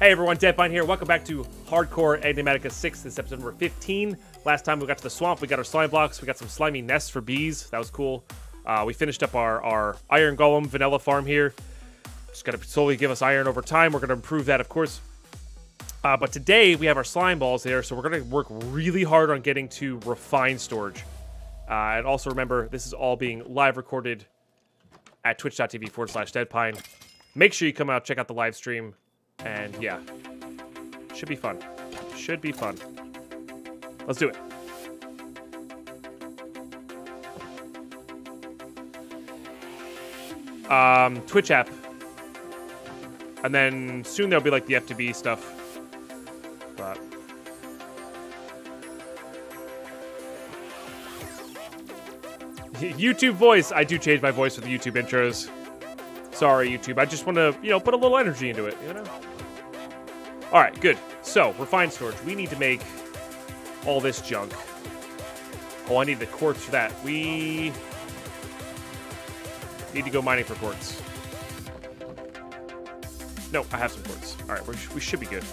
Hey everyone, Deadpine here. Welcome back to Hardcore Enigmatica 6. This is episode number 15. Last time we got to the swamp, we got our slime blocks, we got some slimy nests for bees. That was cool. We finished up our iron golem vanilla farm here. Just got to slowly give us iron over time. We're going to improve that, of course. But today we have our slime balls there, so we're going to work really hard on getting to refined storage. And also remember, this is all being live recorded at twitch.tv/Deadpine. Make sure you come out, check out the live stream. And yeah, should be fun. Should be fun. Let's do it. Twitch app. And then soon there'll be like the FTB stuff. But YouTube voice. I do change my voice with the YouTube intros. Sorry, YouTube. I just want to, you know, put a little energy into it, you know? All right, good. So, refined storage. We need to make all this junk. Oh, I need the quartz for that. We need to go mining for quartz. No, I have some quartz. All right, we should be good.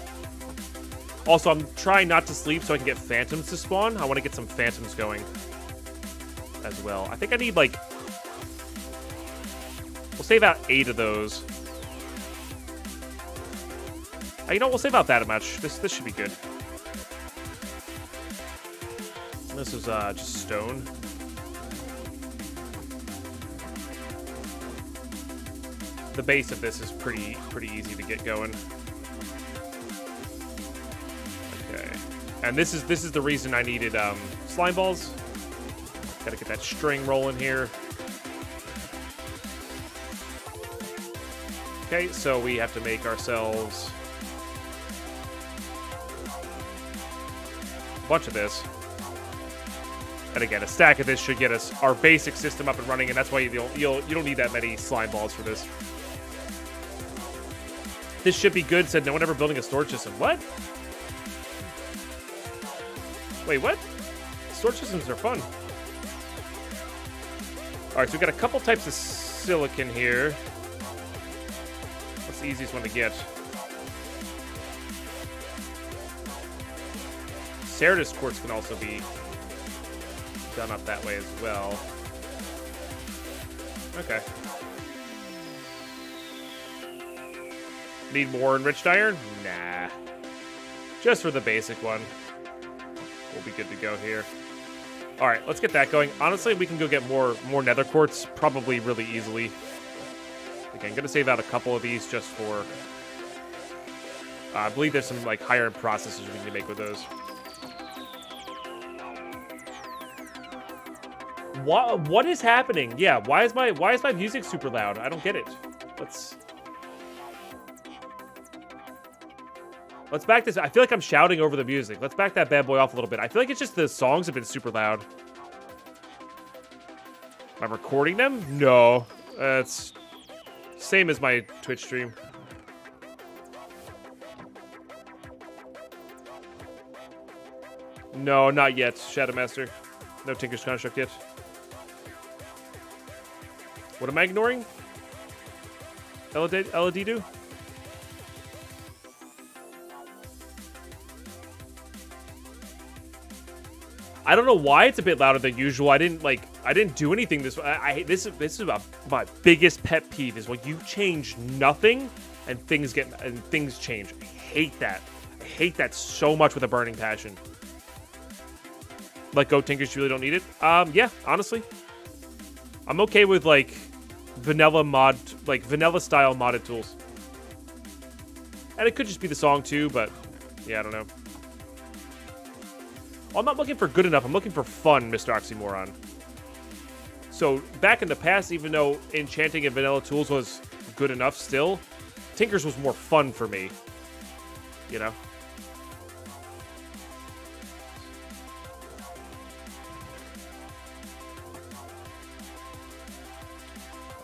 Also, I'm trying not to sleep so I can get phantoms to spawn. I want to get some phantoms going as well. I think I need, like... We'll save out 8 of those. You know, we'll save out that much. This should be good. This is just stone. The base of this is pretty easy to get going. Okay, and this is the reason I needed slime balls. Gotta get that string rolling here. Okay, so we have to make ourselves a bunch of this. And again, a stack of this should get us our basic system up and running, and that's why you don't need that many slime balls for this. This should be good, said no one ever building a storage system. What? Wait, what? Storage systems are fun. All right, so we've got a couple types of silicon here. The easiest one to get. Ceratus quartz can also be done up that way as well. Okay. Need more enriched iron? Nah. Just for the basic one. We'll be good to go here. All right, let's get that going. Honestly, we can go get more nether quartz probably really easily. Okay, I'm going to save out a couple of these just for... I believe there's some, like, higher-end processes we need to make with those. What is happening? Yeah, why is my music super loud? I don't get it. Let's back this... I feel like I'm shouting over the music. Let's back that bad boy off a little bit. I feel like it's just the songs have been super loud. Am I recording them? No. It's... Same as my Twitch stream. No, not yet, Shadowmaster. No Tinker's Construct yet. What am I ignoring? Eladidu? I don't know why it's a bit louder than usual. I didn't do anything this way. This is about my biggest pet peeve is when you change nothing and things change. I hate that. I hate that so much with a burning passion. Like, go Tinkers, you really don't need it. Yeah, honestly. I'm okay with like vanilla style modded tools. And it could just be the song too, but yeah, I don't know. I'm not looking for good enough. I'm looking for fun, Mr. Oxymoron. So back in the past, even though enchanting and vanilla tools was good enough still, Tinker's was more fun for me, you know?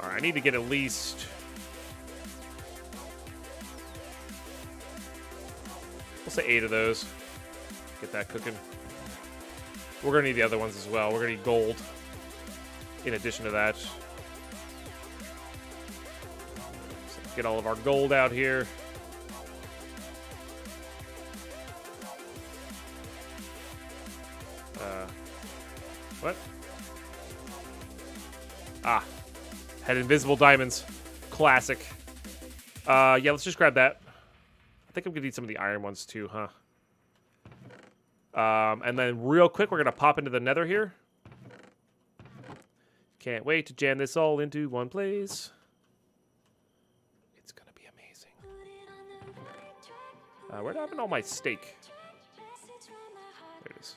All right, I need to get at least... We'll say 8 of those. Get that cooking. We're going to need the other ones as well. We're going to need gold in addition to that. So get all of our gold out here. What? Ah. Had invisible diamonds. Classic. Yeah, let's just grab that. I think I'm going to need some of the iron ones too, huh? And then real quick, we're going to pop into the nether here. Can't wait to jam this all into one place. It's going to be amazing. Where did I have all my steak? There it is.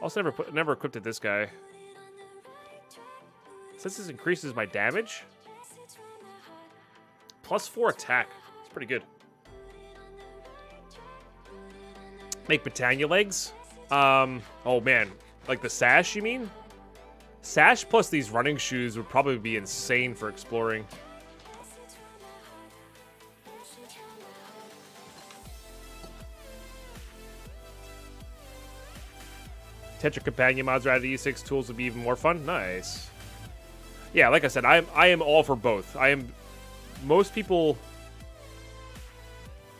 Also never equipped at this guy. Since this increases my damage. +4 attack. It's pretty good. Make Botania legs. Oh man, like the sash, you mean? Sash plus these running shoes would probably be insane for exploring. Tetra companion mods rather than E6 tools would be even more fun. Nice. Yeah, like I said, I am all for both. I am. Most people.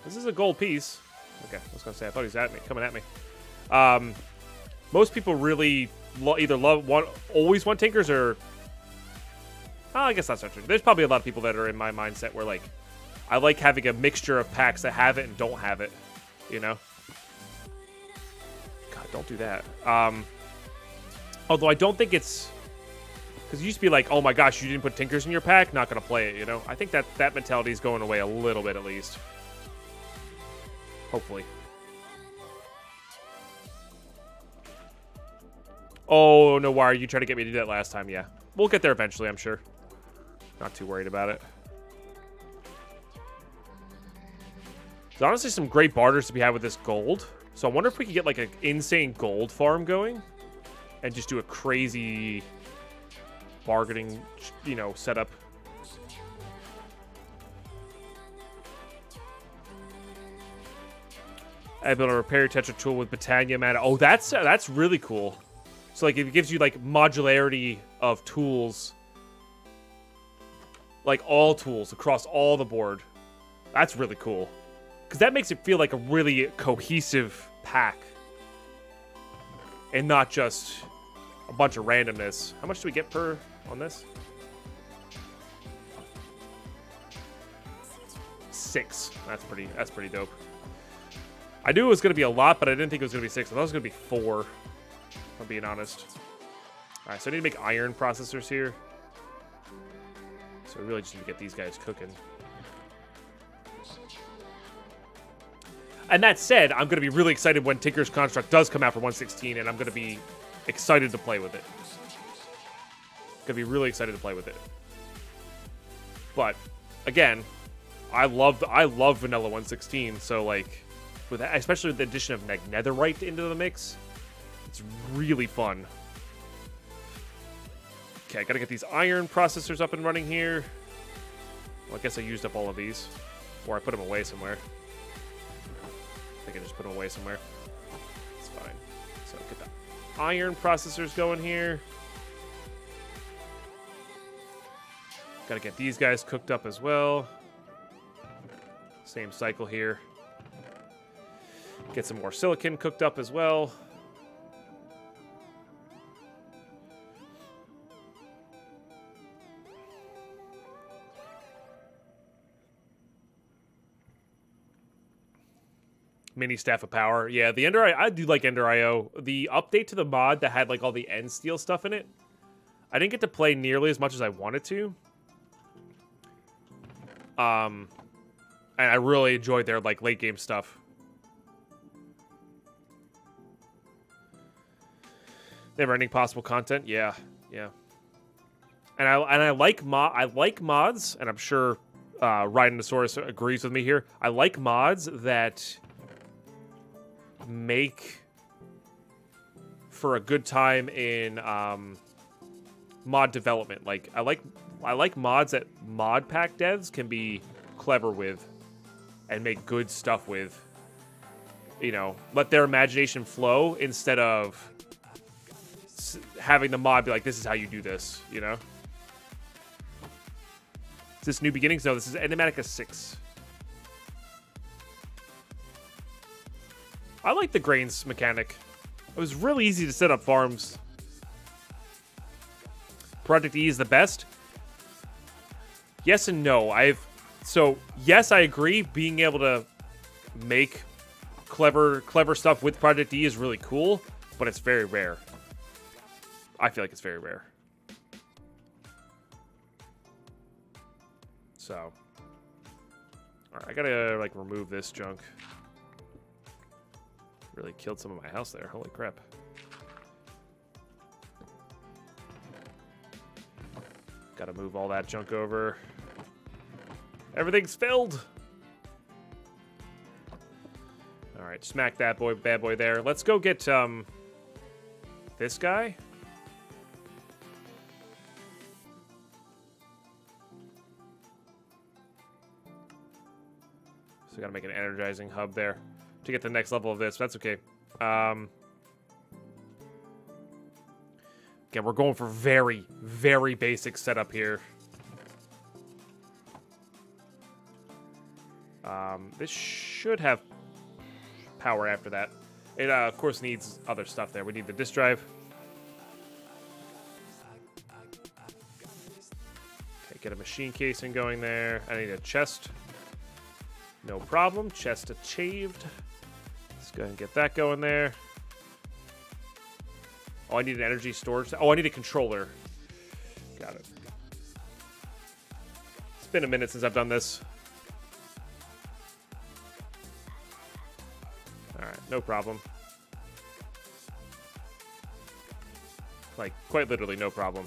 This is a gold piece. Okay, I was gonna say I thought he's at me, coming at me. Most people really always want Tinkers or. Oh, I guess that's not true. There's probably a lot of people that are in my mindset where like, I like having a mixture of packs that have it and don't have it, you know. God, don't do that. Although I don't think it's. Because it used to be like, oh my gosh, you didn't put Tinkers in your pack? Not going to play it, you know? I think that mentality is going away a little bit, at least. Hopefully. Oh, no, why are you trying to get me to do that last time? Yeah. We'll get there eventually, I'm sure. Not too worried about it. There's honestly some great barters to be had with this gold. So I wonder if we could get, like, an insane gold farm going. And just do a crazy... bargaining, you know, setup. I've been able to repair your Tetra tool with Botania mana. Oh, that's really cool. So like it gives you like modularity of tools, like all tools across all the board. That's really cool because that makes it feel like a really cohesive pack and not just a bunch of randomness. How much do we get per? On this? 6. That's pretty dope. I knew it was going to be a lot, but I didn't think it was going to be 6. I thought it was going to be 4, if I'm being honest. All right, so I need to make iron processors here. So we really just need to get these guys cooking. And that said, I'm going to be really excited when Tinker's Construct does come out for 116, and I'm going to be excited to play with it. Gonna be really excited to play with it. But again, I love vanilla 116. So like, with that, especially with the addition of like netherite into the mix, it's really fun. Okay, I gotta get these iron processors up and running here. Well, I guess I used up all of these, or I put them away somewhere. I think I just put them away somewhere. It's fine. So get the iron processors going here. Gotta get these guys cooked up as well. Same cycle here. Get some more silicon cooked up as well. Mini staff of power. Yeah, the Ender IO. I do like Ender IO. The update to the mod that had like all the end steel stuff in it. I didn't get to play nearly as much as I wanted to. And I really enjoyed their like late game stuff. Never ending possible content, yeah, yeah. And I like mods, and I'm sure Rhinosaurus agrees with me here. I like mods that make for a good time in mod development. Like I like mods that mod pack devs can be clever with and make good stuff with. You know, let their imagination flow instead of having the mod be like, this is how you do this, you know? Is this New Beginnings? No, this is Enigmatica 6. I like the grains mechanic. It was really easy to set up farms. Project E is the best? Yes and no. So yes, I agree. Being able to make clever stuff with Project E is really cool, but it's very rare. I feel like it's very rare. So, all right, I gotta like remove this junk. Really killed some of my house there. Holy crap. Gotta move all that junk over. Everything's filled. All right, smack that boy, bad boy there. Let's go get this guy. So we gotta make an energizing hub there to get the next level of this. But that's okay. Again, we're going for very, very basic setup here. This should have power after that. It, of course, needs other stuff there. We need the disk drive. Okay, get a machine casing going there. I need a chest. No problem. Chest achieved. Let's go ahead and get that going there. Oh, I need an energy storage. Oh, I need a controller. Got it. It's been a minute since I've done this. No problem. Like, quite literally no problem.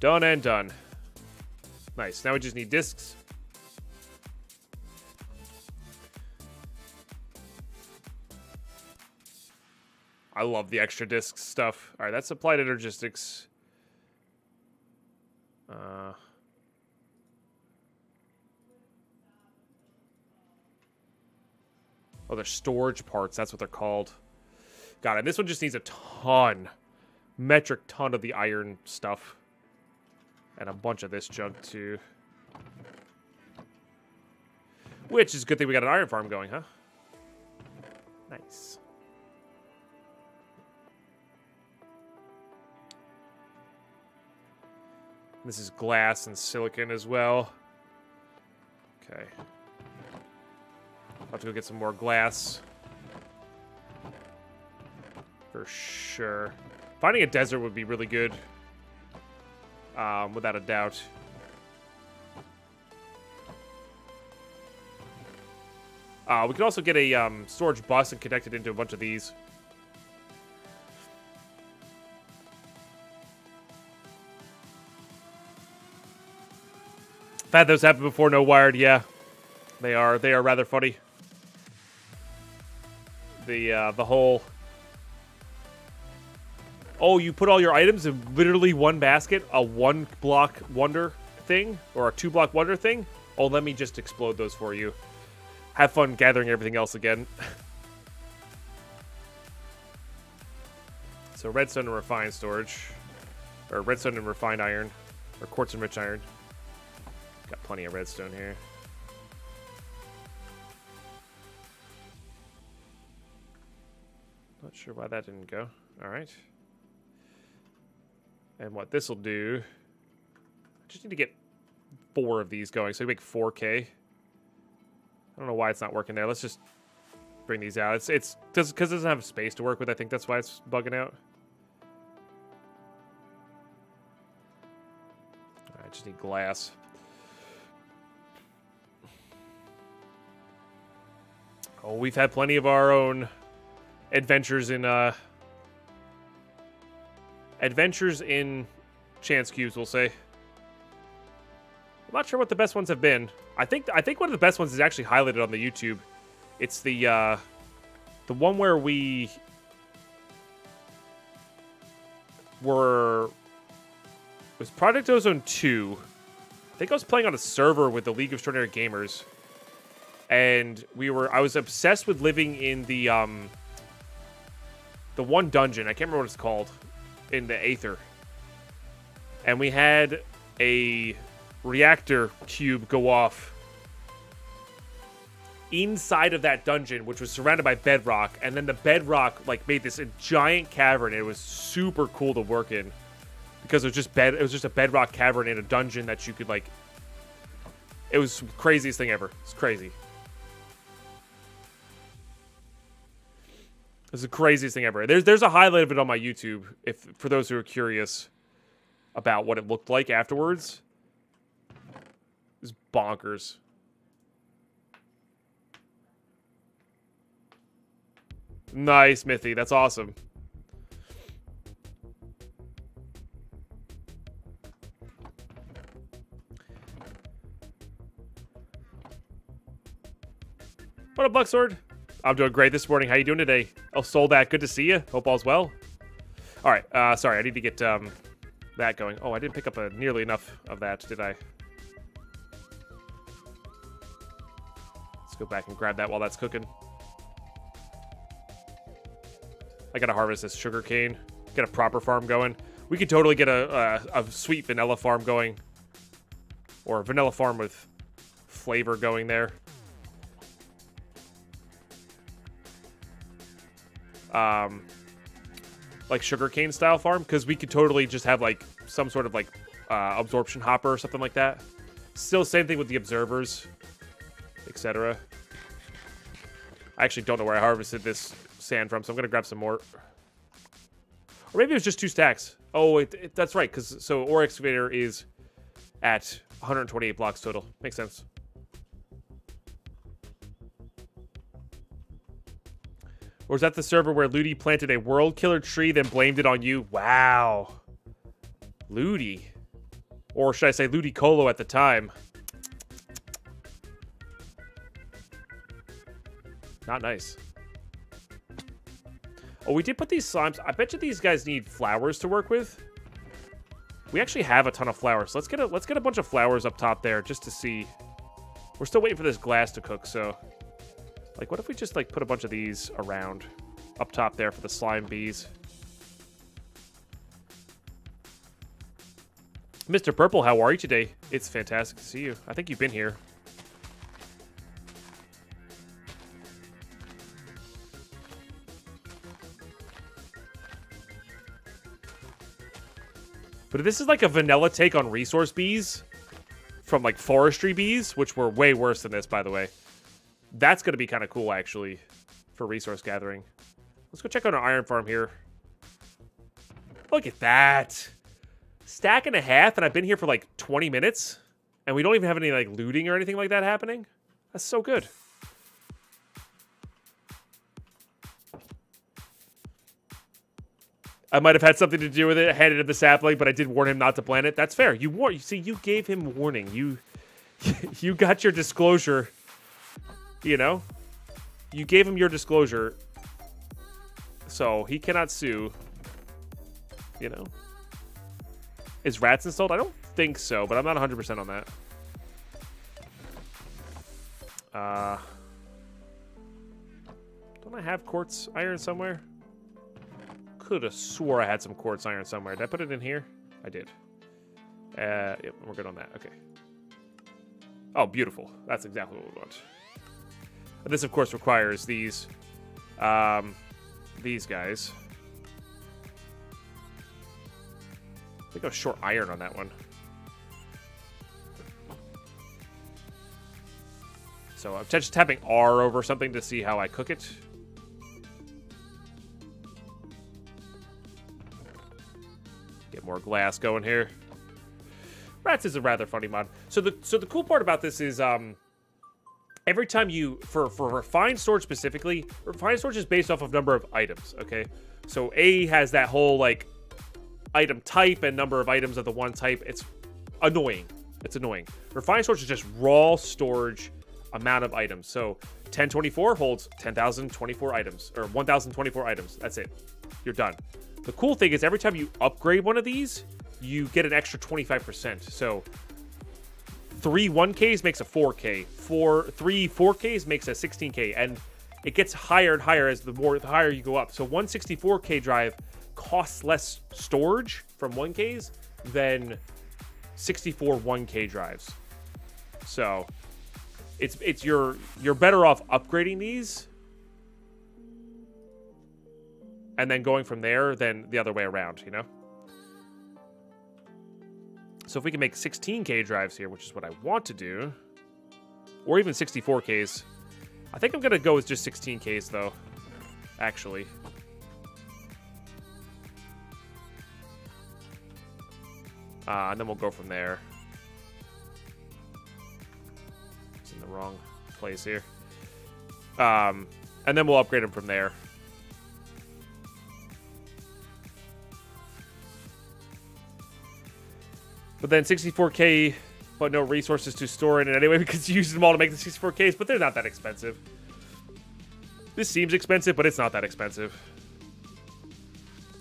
Done and done. Nice. Now we just need discs. I love the extra disc stuff. All right, that's Applied Energistics. Oh, they're storage parts. That's what they're called. Got it. This one just needs a ton, metric ton of the iron stuff. And a bunch of this junk, too. Which is a good thing we got an iron farm going, huh? Nice. This is glass and silicon as well. Okay. I'll have to go get some more glass. For sure. Finding a desert would be really good. Without a doubt. We could also get a storage bus and connect it into a bunch of these. I've had those happen before, no wired, yeah. They are rather funny. The whole, oh, you put all your items in literally one basket, a 1-block wonder thing, or a 2-block wonder thing? Oh, let me just explode those for you. Have fun gathering everything else again. So redstone and refined storage, or redstone and refined iron, or quartz and rich iron. Got plenty of redstone here. Not sure why that didn't go. All right. And what this will do, I just need to get 4 of these going. So we make 4K. I don't know why it's not working there. Let's just bring these out. It's because it doesn't have space to work with. I think that's why it's bugging out. All right, I just need glass. Oh, we've had plenty of our own adventures in chance cubes, we'll say. I'm not sure what the best ones have been. I think one of the best ones is actually highlighted on the YouTube. It's the one where we were, it was Project Ozone 2. I think I was playing on a server with the League of Extraordinary Gamers, and I was obsessed with living in the one dungeon, I can't remember what it's called, in the Aether. And we had a reactor cube go off. inside of that dungeon, which was surrounded by bedrock, and then the bedrock like made this a giant cavern. It was super cool to work in because it was just a bedrock cavern in a dungeon that you could like. It was the craziest thing ever. It's crazy. It's the craziest thing ever. There's a highlight of it on my YouTube for those who are curious about what it looked like afterwards. It's bonkers. Nice, Mythy. That's awesome. What up, Bucksword? I'm doing great this morning. How you doing today? Oh, Soldat, good to see you. Hope all's well. All right. Sorry, I need to get that going. Oh, I didn't pick up nearly enough of that, did I? Let's go back and grab that while that's cooking. I gotta harvest this sugarcane. Get a proper farm going. We could totally get a sweet vanilla farm going, or a vanilla farm with flavor going there. Like sugarcane style farm, because we could totally just have like some sort of like absorption hopper or something like that. Still, same thing with the observers, etc. I actually don't know where I harvested this sand from, so I'm gonna grab some more. Or maybe it was just 2 stacks. Oh, that's right, because so ore excavator is at 128 blocks total. Makes sense. Or is that the server where Ludi planted a world killer tree, then blamed it on you? Wow. Ludi. Or should I say Ludicolo at the time? Not nice. Oh, we did put these slimes. I bet you these guys need flowers to work with. We actually have a ton of flowers. Let's get a bunch of flowers up top there just to see. We're still waiting for this glass to cook, so. Like, what if we just, like, put a bunch of these around up top there for the slime bees? Mr. Purple, how are you today? It's fantastic to see you. I think you've been here. But this is, like, a vanilla take on resource bees from, like, forestry bees, which were way worse than this, by the way. That's going to be kind of cool, actually, for resource gathering. Let's go check out our iron farm here. Look at that. 1.5 stacks, and I've been here for like 20 minutes, and we don't even have any like looting or anything like that happening. That's so good. I might have had something to do with it. I handed him the sapling, but I did warn him not to plant it. That's fair. You see, you gave him warning. You got your disclosure. You know, you gave him your disclosure, so he cannot sue, you know. Is rats installed? I don't think so, but I'm not 100% on that. Don't I have quartz iron somewhere? Could have swore I had some quartz iron somewhere. Did I put it in here? I did. Yep, we're good on that. Okay. Oh, beautiful. That's exactly what we want. This, of course, requires these guys. I think I was short iron on that one. So I'm just tapping R over something to see how I cook it. Get more glass going here. Rats is a rather funny mod. So the cool part about this is every time you, for refined storage specifically, refined storage is based off of number of items, okay? So A has that whole, like, item type and number of items of the one type. It's annoying. It's annoying. Refined storage is just raw storage amount of items. So 1024 holds 10,024 items, or 1,024 items. That's it. You're done. The cool thing is every time you upgrade one of these, you get an extra 25%. So 3 1Ks makes a 4K. 3 4Ks makes a 16K, and it gets higher and higher as the higher you go up. So 164K drive costs less storage from 1Ks than 64 1K drives. So it's you're better off upgrading these and then going from there than the other way around, you know? So if we can make 16K drives here, which is what I want to do, or even 64Ks. I think I'm going to go with just 16Ks, though, actually. And then we'll go from there. It's in the wrong place here. And then we'll upgrade them from there. But then 64K, but no resources to store in it anyway because you use them all to make the 64Ks, but they're not that expensive. This seems expensive, but it's not that expensive.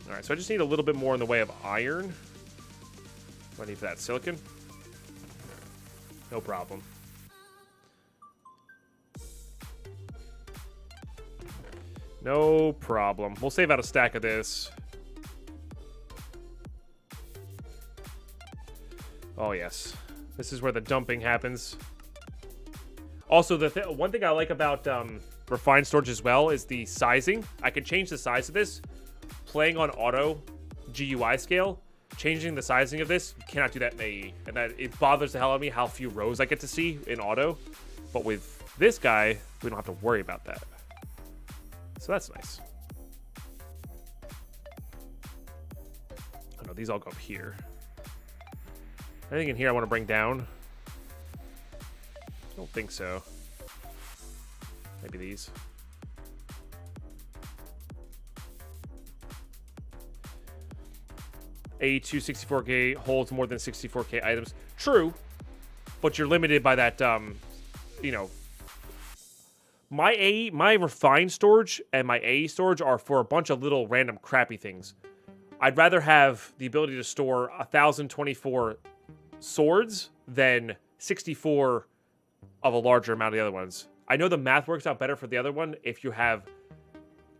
All right, so I just need a little bit more in the way of iron. What do I need for that? Silicon? No problem. No problem. We'll save out a stack of this. Oh, yes. This is where the dumping happens. Also, the one thing I like about refined storage as well is the sizing. I can change the size of this. Playing on auto GUI scale, changing the sizing of this, you cannot do that in AE. And that it bothers the hell out of me how few rows I get to see in auto. But with this guy, we don't have to worry about that. So that's nice. Oh no, these all go up here. Anything in here I want to bring down? I don't think so. Maybe these. A264K holds more than 64K items. True, but you're limited by that, you know. My refined storage and my AE storage are for a bunch of little random crappy things. I'd rather have the ability to store 1,024 swords than 64 of a larger amount of the other ones. I know the math works out better for the other one if you have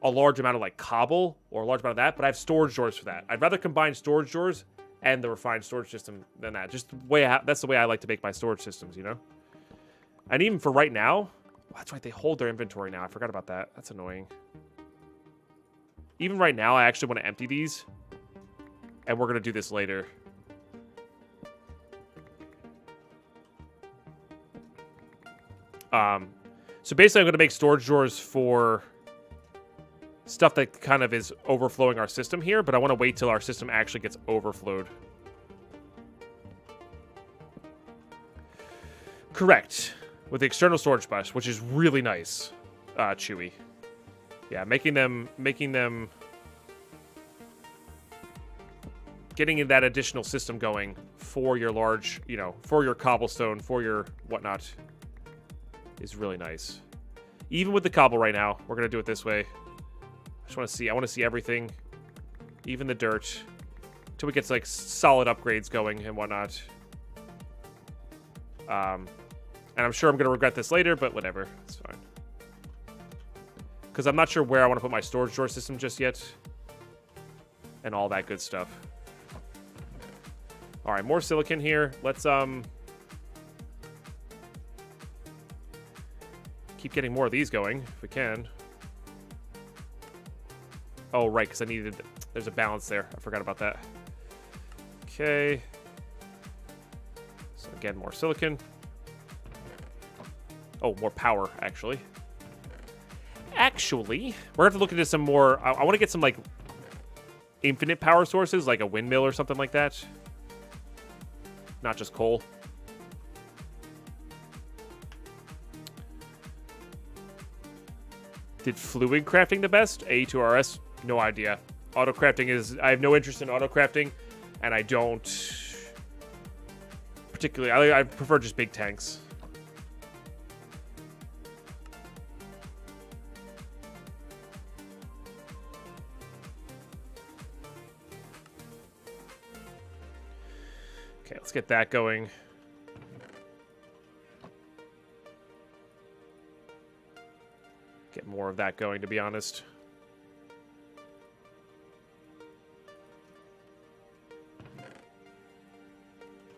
a large amount of like cobble or a large amount of that, but I have storage drawers for that. I'd rather combine storage drawers and the refined storage system than that. Just the way that's the way I like to make my storage systems, you know? And even for right now, well, that's right, they hold their inventory now. I forgot about that. That's annoying. Even right now, I actually want to empty these, and we're going to do this later. So basically I'm going to make storage drawers for stuff that kind of is overflowing our system here, but I want to wait till our system actually gets overflowed. Correct. With the external storage bus, which is really nice, Chewy. Yeah, making them getting that additional system going for your large, you know, for your cobblestone, for your whatnot, is really nice. Even with the cobble right now, we're gonna do it this way. I just want to see. I want to see everything, even the dirt, till we get like solid upgrades going and whatnot. And I'm sure I'm gonna regret this later, but whatever, it's fine. Because I'm not sure where I want to put my storage drawer system just yet, and all that good stuff. All right, more silicon here. Let's keep getting more of these going if we can. Oh right, because I needed. There's a balance there. I forgot about that. Okay. So again, more silicon. Oh, more power actually. Actually, we're going to have to look into some more. I want to get some, like, infinite power sources, like a windmill or something like that. Not just coal. Did fluid crafting the best? A2RS? No idea. Auto crafting is... I have no interest in auto crafting, and I don't... Particularly... I prefer just big tanks. Let's get that going. Get more of that going, to be honest.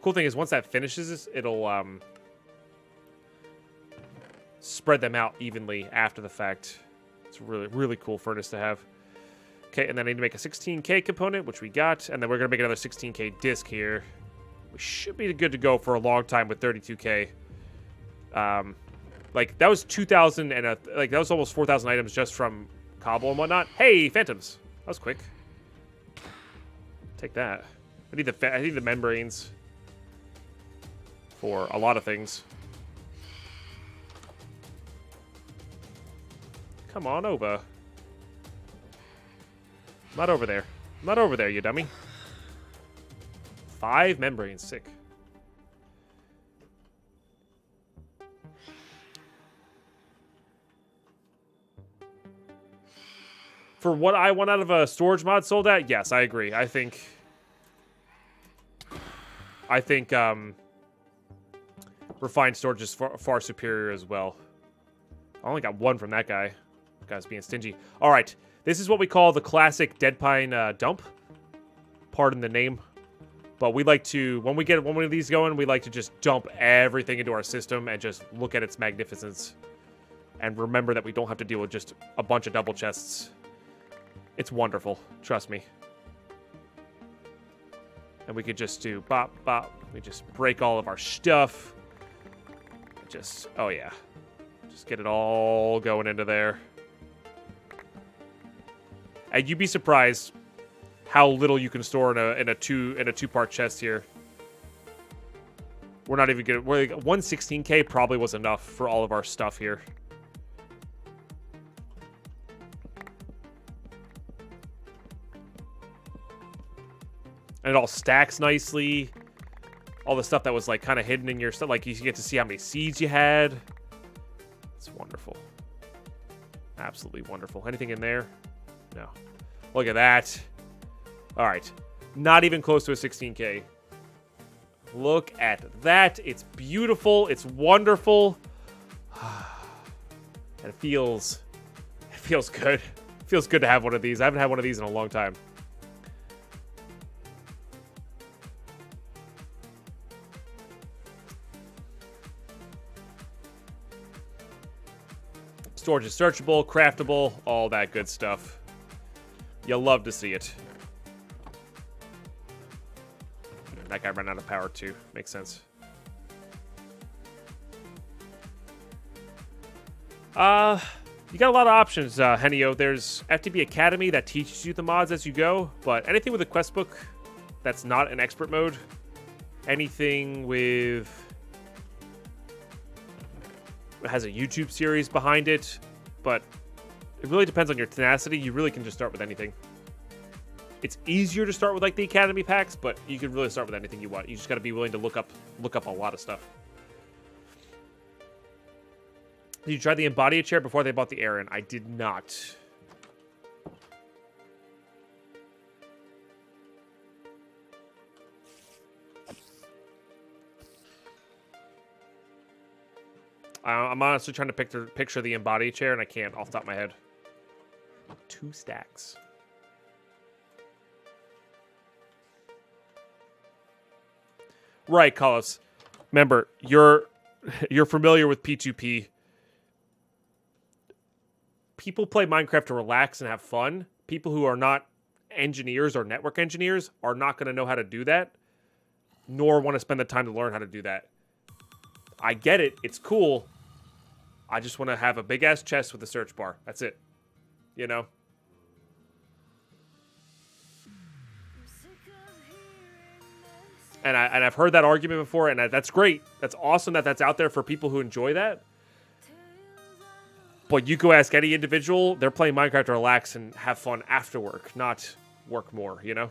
Cool thing is, once that finishes, it'll spread them out evenly after the fact. It's a really, really cool furnace to have. Okay, and then I need to make a 16K component, which we got. And then we're going to make another 16K disc here. We should be good to go for a long time with 32K. Like, that was 2,000 and, like, that was almost 4,000 items just from cobble and whatnot. Hey, phantoms. That was quick. Take that. I need the membranes for a lot of things. Come on over. Not over there. Not over there, you dummy. 5 membranes. Sick. For what I want out of a storage mod sold at, yes, I agree. I think refined storage is far superior as well. I only got 1 from that guy. That guy's being stingy. All right. This is what we call the classic Deadpine dump. Pardon the name. But we like to, when we get one of these going, we like to just dump everything into our system and just look at its magnificence. And remember that we don't have to deal with just a bunch of double chests. It's wonderful. Trust me. And we could just do bop, bop. We just break all of our stuff. Just, oh yeah. Just get it all going into there. And you'd be surprised how little you can store in a two-part chest here. We're not even gonna. We're like, 116K probably was enough for all of our stuff here. And it all stacks nicely. All the stuff that was like kind of hidden in your stuff, like you get to see how many seeds you had. It's wonderful. Absolutely wonderful. Anything in there? No. Look at that. All right. Not even close to a 16K. Look at that. It's beautiful. It's wonderful. And it feels good. It feels good to have one of these. I haven't had one of these in a long time. Storage is searchable, craftable, all that good stuff. You'll love to see it. That guy ran out of power too. Makes sense. You got a lot of options, Henio. There's FTB Academy that teaches you the mods as you go, but anything with a quest book that's not an expert mode, anything with... It has a YouTube series behind it, but it really depends on your tenacity. You really can just start with anything. It's easier to start with like the Academy packs, but you can really start with anything you want. You just got to be willing to look up a lot of stuff. Did you try the Embodia chair before they bought the Aran? I did not. I'm honestly trying to picture the Embody chair, and I can't off the top of my head. 2 stacks. Right, Kalos. Remember, you're familiar with P2P. People play Minecraft to relax and have fun. People who are not engineers or network engineers are not going to know how to do that, nor want to spend the time to learn how to do that. I get it. It's cool. I just want to have a big-ass chest with a search bar. That's it. You know? And I've heard that argument before, and that's great. That's awesome that that's out there for people who enjoy that. But you go ask any individual, they're playing Minecraft to relax and have fun after work, not work more, you know?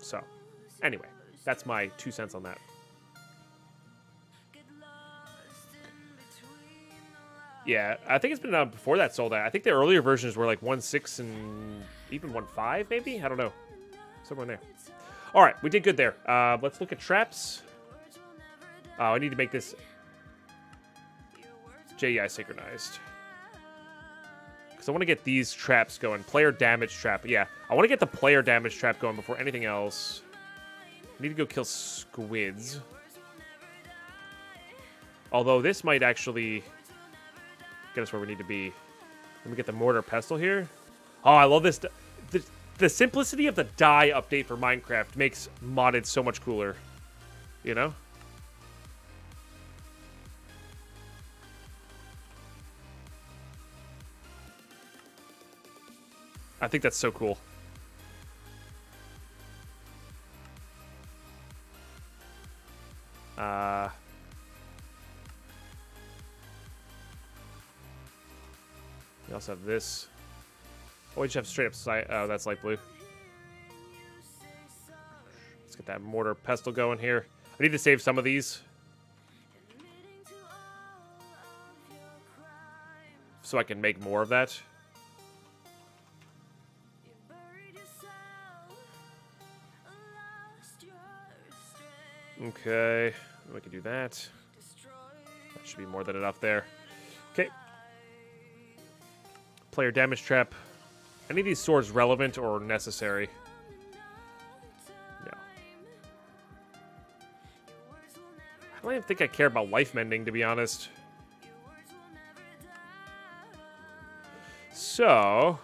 So, anyway. That's my 2 cents on that. Yeah, I think it's been before that sold out. I think the earlier versions were like 1.6 and even 1.5 maybe? I don't know. Somewhere in there. All right, we did good there. Let's look at traps. Oh, I need to make this JEI synchronized. Because I want to get these traps going. Player damage trap. Yeah, I want to get the player damage trap going before anything else. I need to go kill squids. Although this might actually get us where we need to be. Let me get the mortar pestle here. Oh, I love this. The simplicity of the die update for Minecraft makes modded so much cooler, you know? I think that's so cool. We also have this. Oh, we just have straight up side. Oh, that's light blue. Let's get that mortar pestle going here. I need to save some of these, so I can make more of that. Okay, we can do that. That should be more than enough there. Okay. Player damage trap. Any of these swords relevant or necessary? No. I don't even think I care about life mending, to be honest. So,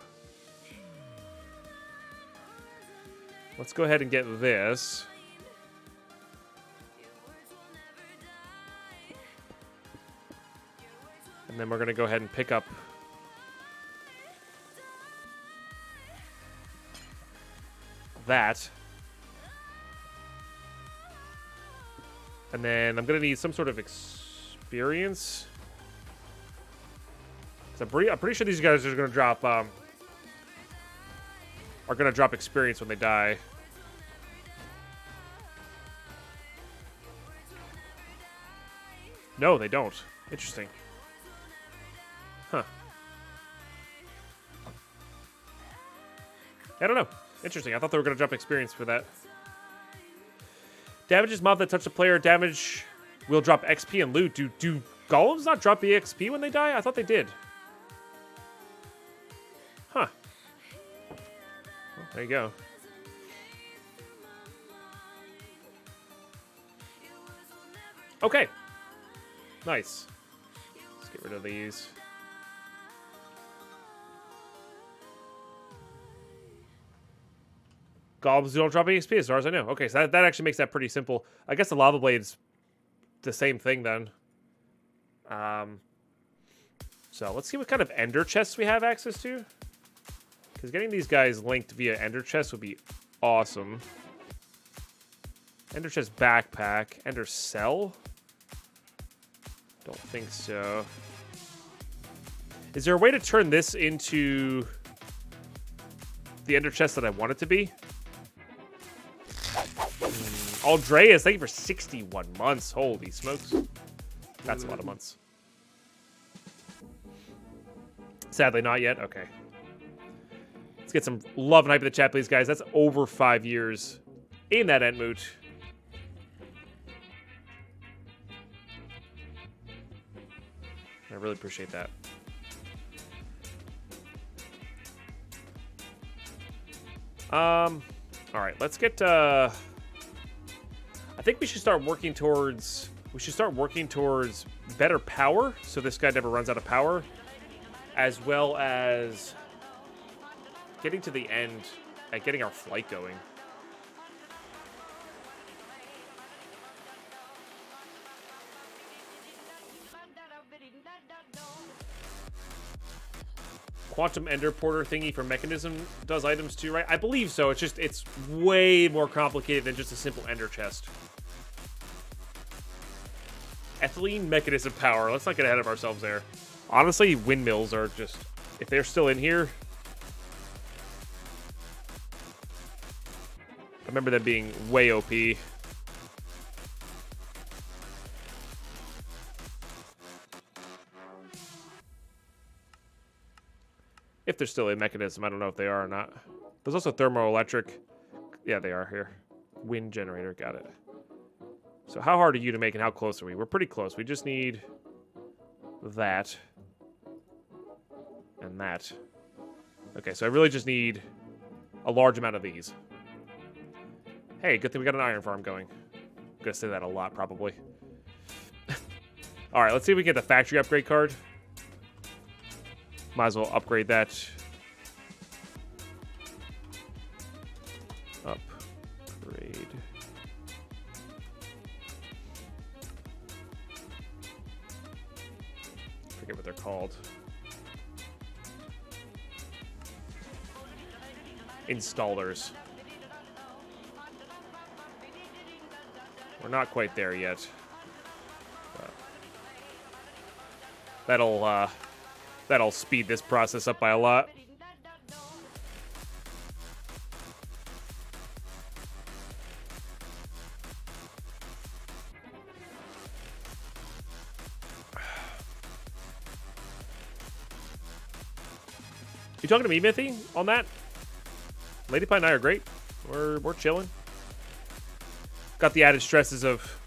let's go ahead and get this. And then we're going to go ahead and pick up that. And then I'm going to need some sort of experience. So I'm pretty sure these guys are going to drop experience when they die. No, they don't. Interesting. Huh. I don't know. Interesting. I thought they were going to drop experience for that. Damage is mob that touched a player. Damage will drop XP and loot. Do golems not drop EXP when they die? I thought they did. Huh. Well, there you go. Okay. Nice. Let's get rid of these. Goblins don't drop any XP, as far as I know. Okay, so that actually makes that pretty simple. I guess the lava blade's the same thing then. So let's see what kind of ender chests we have access to. Because getting these guys linked via ender chests would be awesome. Ender chest backpack. Ender cell? Don't think so. Is there a way to turn this into the ender chest that I want it to be? Aldreas, thank you for 61 months. Holy smokes. That's a lot of months. Sadly, not yet. Okay. Let's get some love and hype in the chat, please, guys. That's over 5 years in that Entmoot. I really appreciate that. All right, let's get, I think we should start working towards better power, so this guy never runs out of power, as well as getting to the end and getting our flight going. Quantum Ender Porter thingy for mechanism does items too, right? I believe so. It's just, it's way more complicated than just a simple Ender chest. Ethylene mechanism power. Let's not get ahead of ourselves there. Honestly, windmills are just, if they're still in here, I remember them being way OP. If they're still a mechanism, I don't know if they are or not. There's also thermoelectric. Yeah, they are here. Wind generator, got it. So how hard are you to make and how close are we? We're pretty close. We just need that and that. Okay, so I really just need a large amount of these. Hey, good thing we got an iron farm going. I'm gonna say that a lot, probably. All right, let's see if we can get the factory upgrade card. Might as well upgrade that. Upgrade. Forget what they're called. Installers. We're not quite there yet. That'll speed this process up by a lot. You talking to me, Mythy, on that? Ladypie and I are great. We're chilling. Got the added stresses of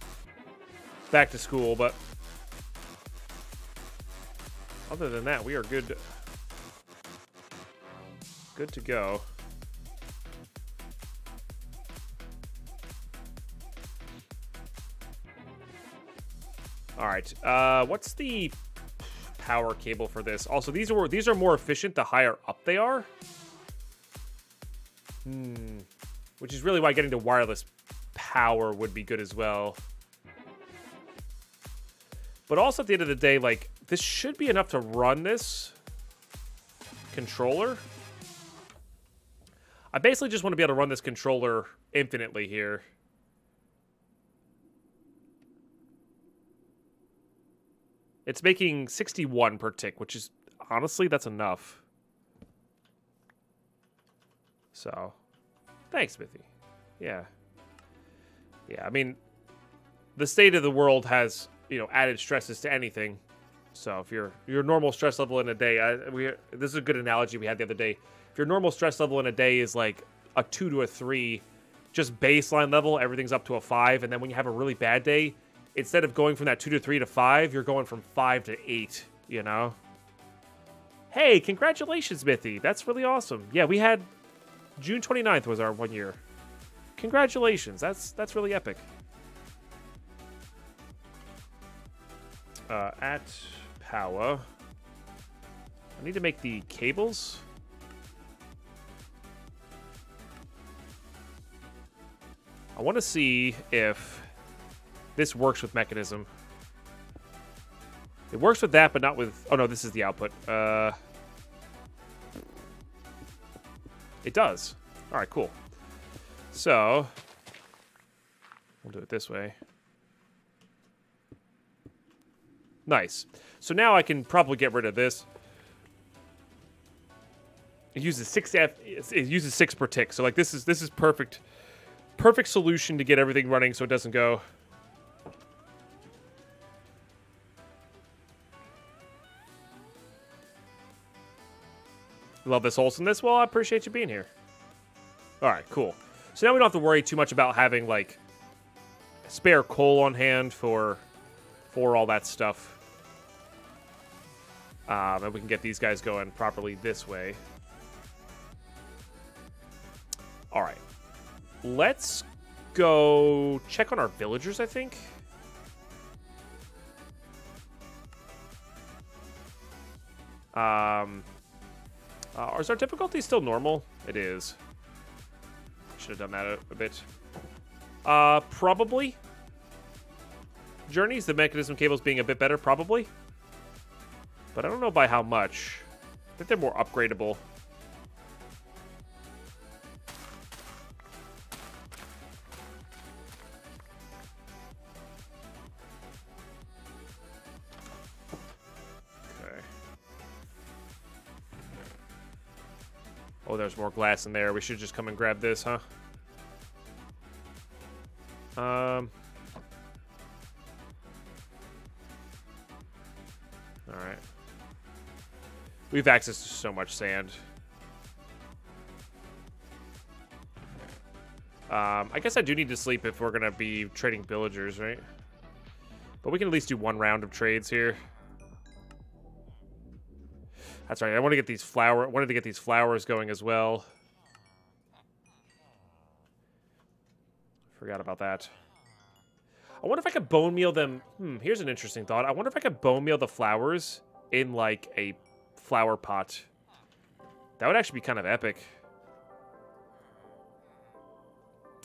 back to school, but other than that, we are good to go. All right. What's the power cable for this? Also, these are more efficient the higher up they are. Which is really why getting to wireless power would be good as well. But also at the end of the day, like, this should be enough to run this controller. I basically just want to be able to run this controller infinitely here. It's making 61 per tick, which is, honestly, that's enough. So, thanks, Mithy. Yeah. Yeah, I mean, the state of the world has, you know, added stresses to anything. So if your normal stress level in a day, this is a good analogy we had the other day. If your normal stress level in a day is like a 2 to a 3, just baseline level, everything's up to a 5. And then when you have a really bad day, instead of going from that 2 to 3 to 5, you're going from 5 to 8, you know? Hey, congratulations, Mythy. That's really awesome. Yeah, we had June 29th was our 1 year. Congratulations. That's really epic. At power. I need to make the cables. I want to see if this works with mechanism. It works with that, but not with... Oh, no, this is the output. It does. All right, cool. So, we'll do it this way. Nice. So now I can probably get rid of this. It uses 6 per tick. So like this is perfect solution to get everything running so it doesn't go. Love this wholesomeness. Well, I appreciate you being here. All right, cool. So now we don't have to worry too much about having like spare coal on hand for all that stuff. And we can get these guys going properly this way. All right. Let's go check on our villagers, I think. Is our difficulty still normal? It is. Should have done that a bit. Probably. Journeys, the mechanism cables being a bit better, probably. But I don't know by how much. I think they're more upgradable. Okay. Oh, there's more glass in there. We should just come and grab this, huh? All right. We have access to so much sand. I guess I do need to sleep if we're going to be trading villagers, right? But we can at least do one round of trades here. That's right. I want to get these flowers going as well. Forgot about that. I wonder if I could bone meal them. Here's an interesting thought. I wonder if I could bone meal the flowers in, like, a flower pot. That would actually be kind of epic.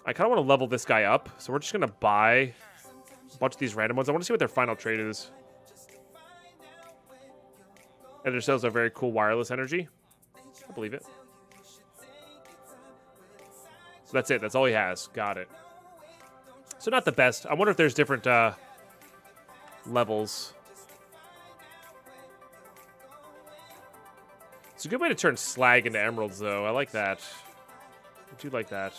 I kind of want to level this guy up, so we're just going to buy a bunch of these random ones. I want to see what their final trade is. Aether sells a very cool wireless energy. I believe it. So that's it. That's all he has. Got it. So not the best. I wonder if there's different levels. It's a good way to turn slag into emeralds, though. I like that. I do like that.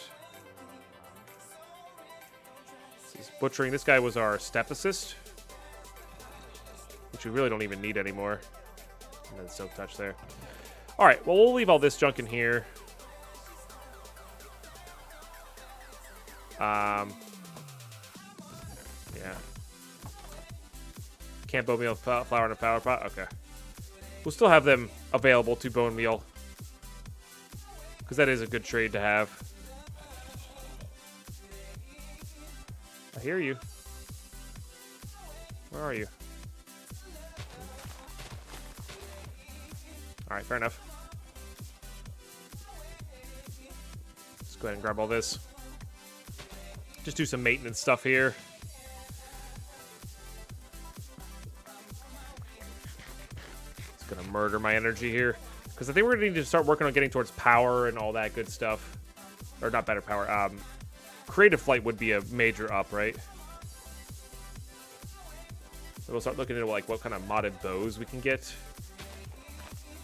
He's butchering. This guy was our step assist, which we really don't even need anymore. And then silk touch there. All right. Well, we'll leave all this junk in here. Yeah. Can't bone meal flour in a power pot? Okay. We'll still have them available to bone meal, because that is a good trade to have. I hear you. Where are you? Alright, fair enough. Let's go ahead and grab all this. Just do some maintenance stuff here. It's gonna murder my energy here, because I think we're gonna need to start working on getting towards power and all that good stuff. Or not better power. Creative flight would be a major up, right? So we'll start looking into like what kind of modded bows we can get,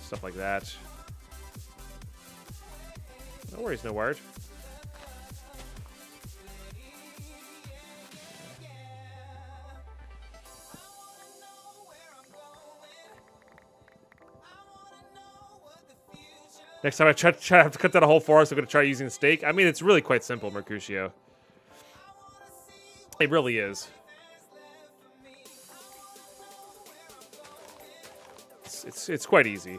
stuff like that. No worries, no word. Next time I have to cut down a whole forest, I'm going to try using steak. I mean, it's really quite simple, Mercutio. It really is. It's quite easy.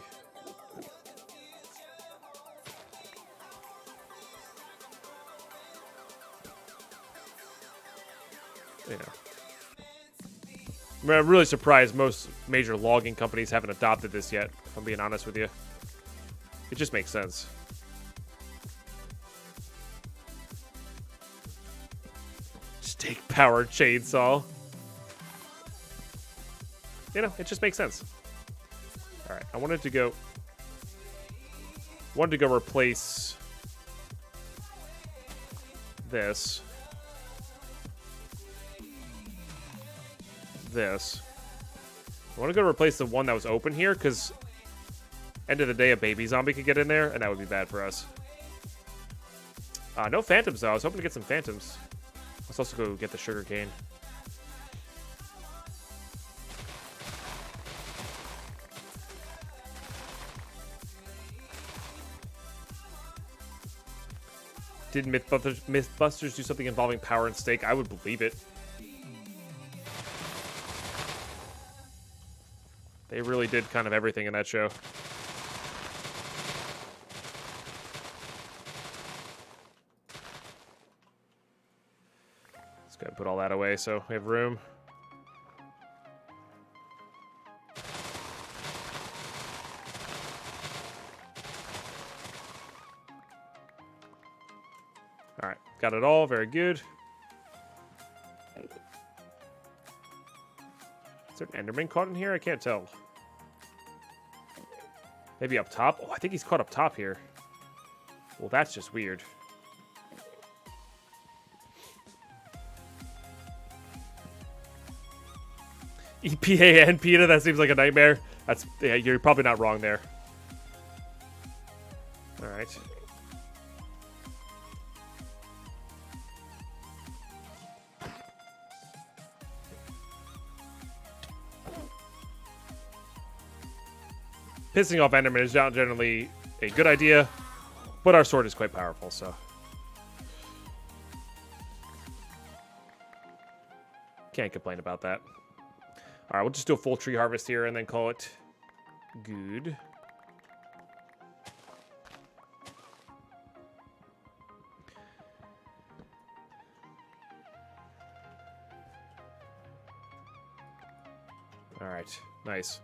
Yeah. I mean, I'm really surprised most major logging companies haven't adopted this yet, if I'm being honest with you. It just makes sense. Steak powered chainsaw. You know, it just makes sense. All right, I wanted to go replace this. I want to go replace the one that was open here, because end of the day, a baby zombie could get in there, and that would be bad for us. No phantoms, though. I was hoping to get some phantoms. Let's also go get the sugar cane. Did Mythbusters do something involving power and steak? I would believe it. They really did kind of everything in that show. Put all that away so we have room. All right, got it all. Very good. Is there an Enderman caught in here? I can't tell. Maybe up top? Oh, I think he's caught up top here. Well, that's just weird. EPA and PETA, that seems like a nightmare. That's, yeah, you're probably not wrong there. All right. Pissing off Enderman is not generally a good idea, but our sword is quite powerful, so. Can't complain about that. All right, we'll just do a full tree harvest here and then call it good. All right, nice.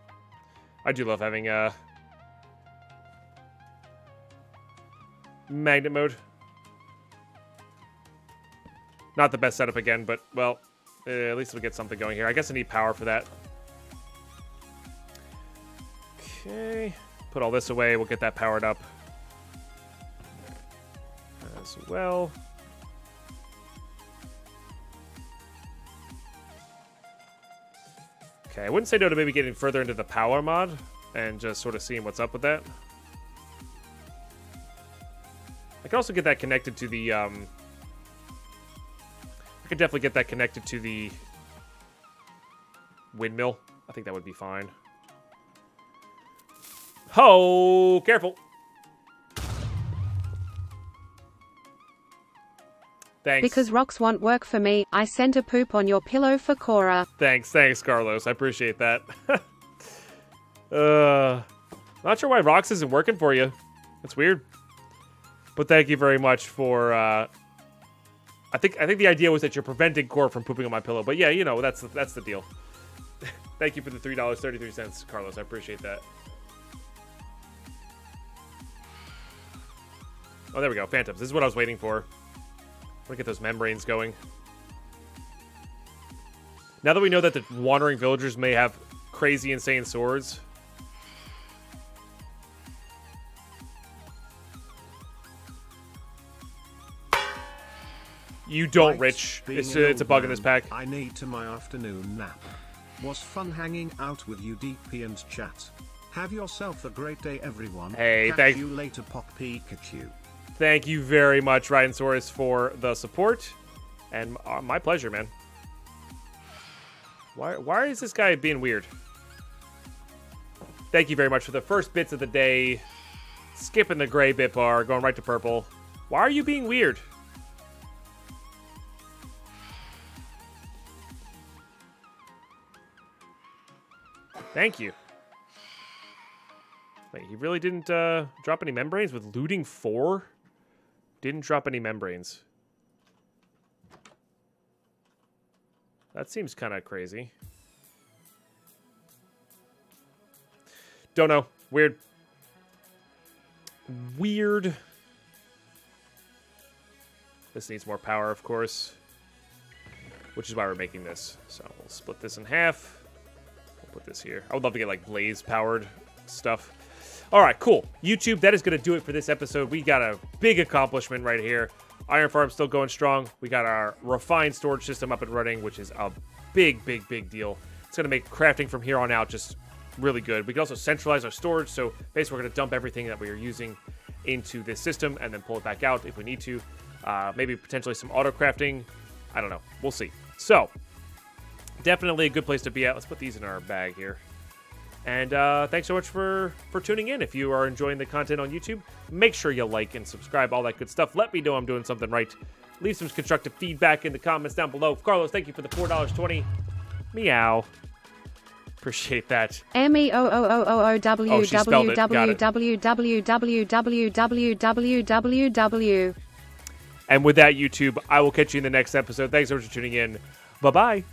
I do love having magnet mode. Not the best setup again, but well, at least we'll get something going here. I guess I need power for that. Okay, put all this away. We'll get that powered up as well. Okay, I wouldn't say no to maybe getting further into the power mod and just sort of seeing what's up with that. I can also get that connected to the, I could definitely get that connected to the windmill. I think that would be fine. Ho! Careful! Thanks. Because rocks won't work for me, I sent a poop on your pillow for Cora. Thanks, thanks, Carlos. I appreciate that. Not sure why rocks isn't working for you. That's weird. But thank you very much for... I think the idea was that you're preventing Cora from pooping on my pillow. But yeah, you know, that's the deal. Thank you for the $3.33, Carlos. I appreciate that. Oh, there we go. Phantoms. This is what I was waiting for. I'm gonna get those membranes going. Now that we know that the wandering villagers may have crazy, insane swords. You don't, right, Rich. It's a bug in this pack. I need to my afternoon nap. Was fun hanging out with you, DP and chat. Have yourself a great day, everyone. Hey, thank you later, Pop Pikachu. Thank you very much, Rhinosaurus, for the support. And my pleasure, man. Why is this guy being weird? Thank you very much for the first bits of the day. Skipping the gray bit bar, going right to purple. Why are you being weird? Thank you. Wait, he really didn't drop any membranes with looting 4? Didn't drop any membranes. That seems kind of crazy. Don't know. Weird. Weird. This needs more power, of course. Which is why we're making this. So we'll split this in half. We'll put this here. I would love to get, like, blaze-powered stuff. All right, cool. YouTube, that is going to do it for this episode. We got a big accomplishment right here. Iron Farm still going strong. We got our refined storage system up and running, which is a big, big, big deal. It's going to make crafting from here on out just really good. We can also centralize our storage. So basically, we're going to dump everything that we are using into this system and then pull it back out if we need to. Maybe potentially some auto crafting. I don't know. We'll see. So definitely a good place to be at. Let's put these in our bag here. And thanks so much for tuning in. If you are enjoying the content on YouTube, make sure you like and subscribe, all that good stuff. Let me know I'm doing something right. Leave some constructive feedback in the comments down below. Carlos, thank you for the $4.20. Meow. Appreciate that. And with that, YouTube, I will catch you in the next episode. Thanks so much for tuning in. Bye-bye.